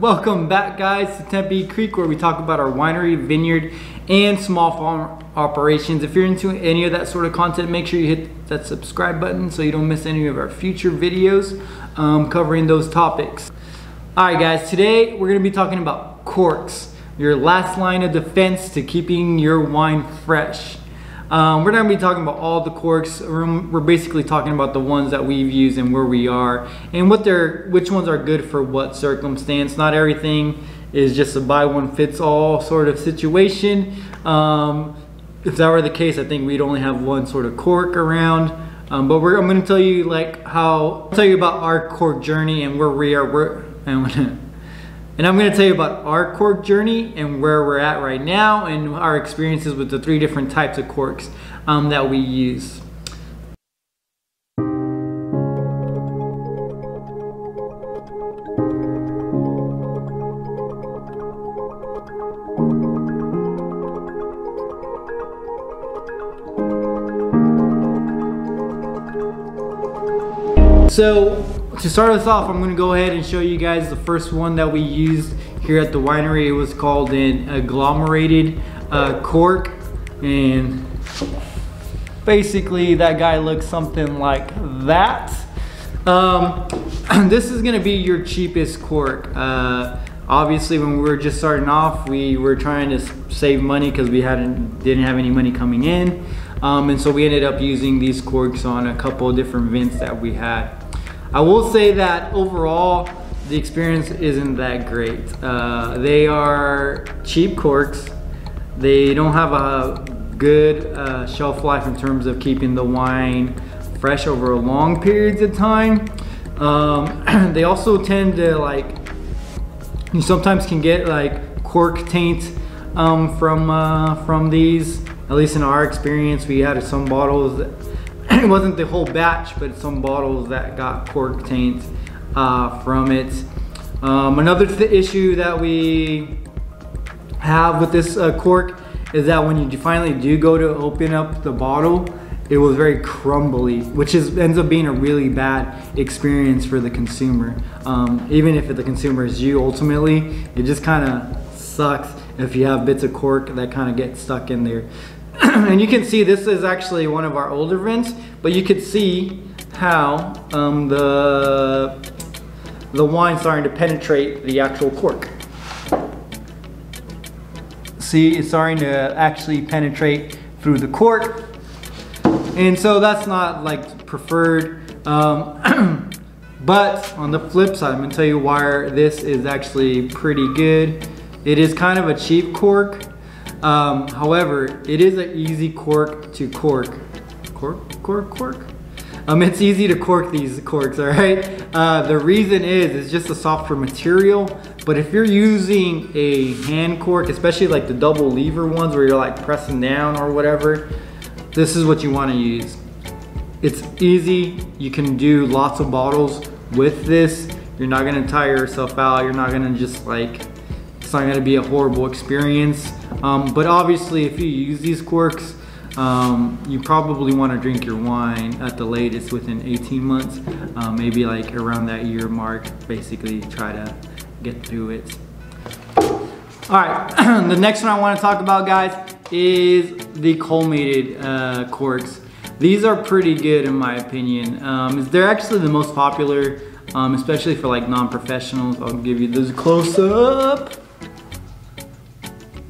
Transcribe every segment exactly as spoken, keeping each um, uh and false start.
Welcome back, guys, to Tempe Creek, where we talk about our winery, vineyard, and small farm operations. If you're into any of that sort of content, make sure you hit that subscribe button so you don't miss any of our future videos um, covering those topics. All right, guys, today we're going to be talking about corks, your last line of defense to keeping your wine fresh. Um, we're not going to be talking about all the corks. We're basically talking about the ones that we've used and where we are and what they're, which ones are good for what circumstance. Not everything is just a buy one fits all sort of situation. Um, if that were the case, I think we'd only have one sort of cork around. Um, but we're, I'm going to tell you like how I'll tell you about our cork journey and where we are. We're, And I'm going to tell you about our cork journey and where we're at right now and our experiences with the three different types of corks um, that we use. So to start us off, I'm going to go ahead and show you guys the first one that we used here at the winery. It was called an agglomerated uh, cork, and basically that guy looks something like that. Um, this is going to be your cheapest cork. Uh, obviously, when we were just starting off, we were trying to save money because we hadn't didn't have any money coming in, um, and so we ended up using these corks on a couple of different vents that we had. I will say that overall, the experience isn't that great. Uh, they are cheap corks. They don't have a good uh, shelf life in terms of keeping the wine fresh over long periods of time. Um, they also tend to like, you sometimes can get like cork taint um, from, uh, from these. At least in our experience, we had some bottles that it wasn't the whole batch, but some bottles that got cork taint uh, from it. Um, another th issue that we have with this uh, cork is that when you finally do go to open up the bottle, it was very crumbly, which is ends up being a really bad experience for the consumer. Um, even if the consumer is you, ultimately, it just kind of sucks if you have bits of cork that kind of get stuck in there. And you can see this is actually one of our older vents, but you could see how um, the the wine starting to penetrate the actual cork. See, it's starting to actually penetrate through the cork, and so that's not like preferred. Um, but on the flip side, I'm gonna tell you why this is actually pretty good. It is kind of a cheap cork. Um, however, it is an easy cork to cork. Cork, cork, cork. Um, it's easy to cork these corks, all right? Uh, the reason is, it's just a softer material, but if you're using a hand cork, especially like the double lever ones where you're like pressing down or whatever, this is what you wanna use. It's easy, you can do lots of bottles with this. You're not gonna tire yourself out, you're not gonna just like, it's not gonna be a horrible experience. Um, but obviously, if you use these corks, um, you probably want to drink your wine at the latest within eighteen months, um, maybe like around that year mark, basically try to get through it. All right, the next one I want to talk about, guys, is the colmated uh, corks. These are pretty good in my opinion. Um, they're actually the most popular, um, especially for like non-professionals. I'll give you this close up.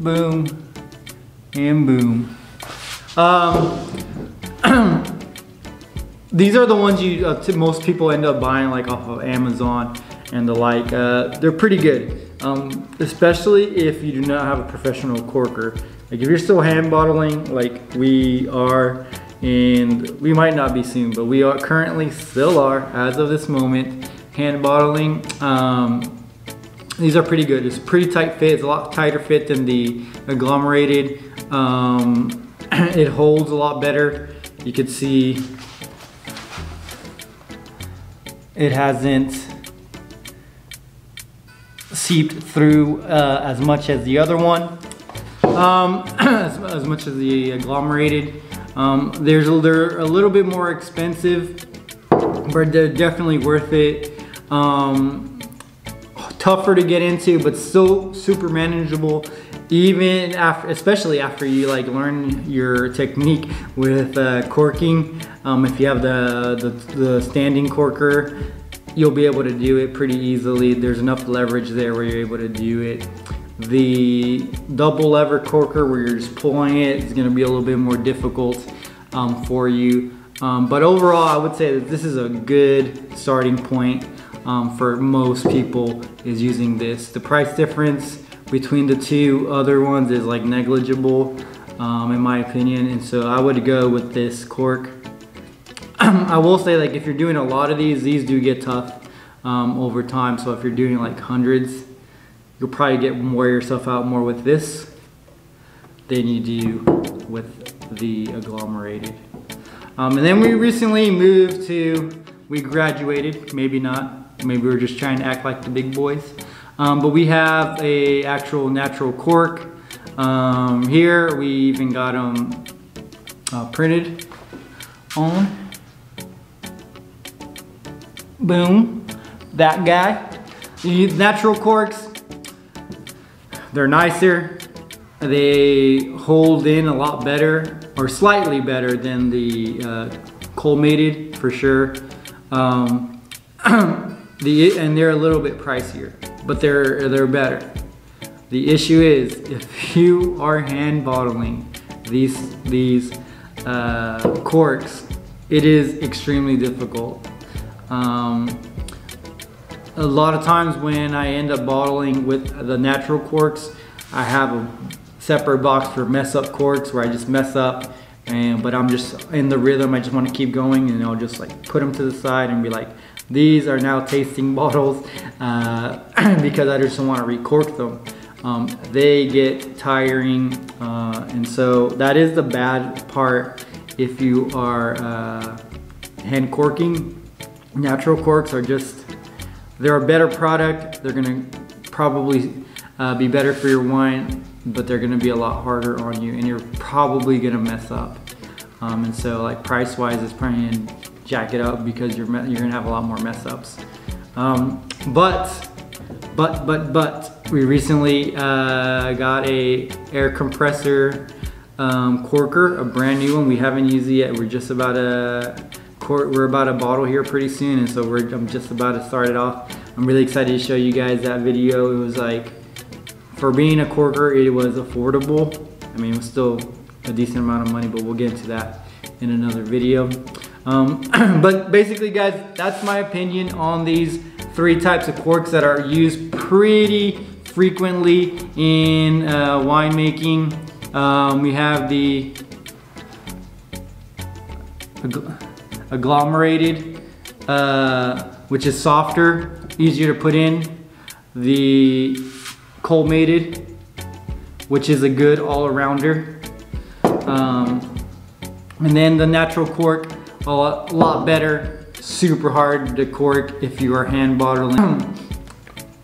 Boom and boom. Um, these are the ones you uh, most people end up buying like off of Amazon and the like. Uh, they're pretty good, um, especially if you do not have a professional corker. Like if you're still hand bottling like we are, and we might not be soon, but we are currently still are as of this moment hand bottling. Um, These are pretty good. It's a pretty tight fit. It's a lot tighter fit than the agglomerated. Um, it holds a lot better. You can see it hasn't seeped through uh, as much as the other one, um, as, as much as the agglomerated. Um, there's a, they're a little bit more expensive, but they're definitely worth it. Um, tougher to get into, but still super manageable, even after, especially after you like learn your technique with uh, corking. Um, if you have the, the, the standing corker, you'll be able to do it pretty easily. There's enough leverage there where you're able to do it. The double lever corker where you're just pulling it is gonna be a little bit more difficult um, for you. Um, but overall, I would say that this is a good starting point um, for most people is using this. The price difference between the two other ones is like negligible um, in my opinion. And so I would go with this cork. I will say, like, if you're doing a lot of these, these do get tough um, over time. So if you're doing like hundreds, you'll probably get wear yourself out more with this than you do with the agglomerated. Um, and then we recently moved to, we graduated, maybe not, maybe we're just trying to act like the big boys. Um, but we have a actual natural cork. Um, here we even got them uh, printed on. Boom, that guy. These natural corks, they're nicer, they hold in a lot better, or slightly better than the uh, colmated for sure. Um, the, and they're a little bit pricier, but they're, they're better. The issue is if you are hand bottling these, these uh, corks, it is extremely difficult. Um, A lot of times when I end up bottling with the natural corks, I have a separate box for mess up corks where I just mess up, and but I'm just in the rhythm, I just want to keep going, and I'll just like put them to the side and be like, these are now tasting bottles uh, because I just don't want to recork them. Um, they get tiring, uh, and so that is the bad part if you are uh, hand corking. Natural corks are just, they're a better product, they're gonna probably uh, be better for your wine, but they're gonna be a lot harder on you and you're probably gonna mess up. Um, and so like price-wise, it's probably gonna jack it up because you're, you're gonna have a lot more mess ups. Um, but, but, but, but, we recently uh, got a air compressor um, corker, a brand new one. We haven't used it yet, we're just about a, we're about to bottle here pretty soon, and so we're, I'm just about to start it off. I'm really excited to show you guys that video. It was like, for being a corker, it was affordable. I mean, it was still a decent amount of money, but we'll get into that in another video. Um, but basically, guys, that's my opinion on these three types of corks that are used pretty frequently in uh, winemaking. Um, we have the agglomerated, uh, which is softer, easier to put in. The colmated, which is a good all-arounder. Um, and then the natural cork, a lot, lot better, super hard to cork if you are hand bottling.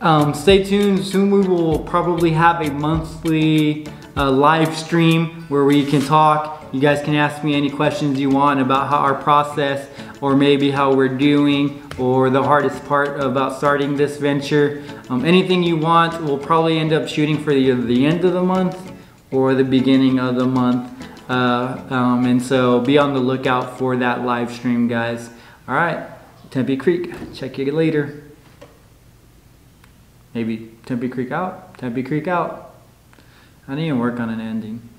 um, stay tuned, soon we will probably have a monthly uh, live stream where we can talk. You guys can ask me any questions you want about how our process, or maybe how we're doing, or the hardest part about starting this venture. Um, anything you want, we'll probably end up shooting for either the end of the month or the beginning of the month. Uh, um, and so be on the lookout for that live stream, guys. All right, Tempe Creek, check you later. Maybe Tempe Creek out, Tempe Creek out. I need to work on an ending.